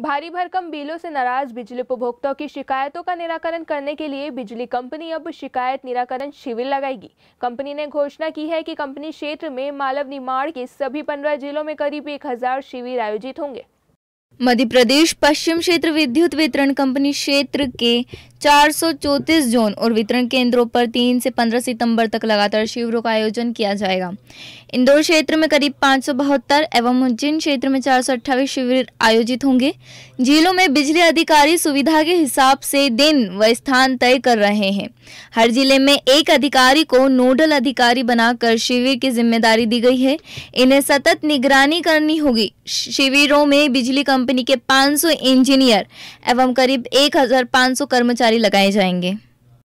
भारी भरकम बिलों से नाराज बिजली उपभोक्ताओं की शिकायतों का निराकरण करने के लिए बिजली कंपनी अब शिकायत निराकरण शिविर लगाएगी। कंपनी ने घोषणा की है कि कंपनी क्षेत्र में मालवा-निमाड़ के सभी 15 जिलों में करीब 1000 शिविर आयोजित होंगे। मध्य प्रदेश पश्चिम क्षेत्र विद्युत वितरण कंपनी क्षेत्र के 434 जोन और वितरण केंद्रों पर 3 से 15 सितंबर तक लगातार शिविरों का आयोजन किया जाएगा। इंदौर क्षेत्र में करीब 572 एवं उज्जैन क्षेत्र में 428 शिविर आयोजित होंगे। जिलों में बिजली अधिकारी सुविधा के हिसाब से दिन व स्थान तय कर रहे हैं। हर जिले में एक अधिकारी को नोडल अधिकारी बनाकर शिविर की जिम्मेदारी दी गई है। इन्हें सतत निगरानी करनी होगी। शिविरों में बिजली कंपनी के 500 इंजीनियर एवं करीब 1500 कर्मचारी लगाए जाएंगे।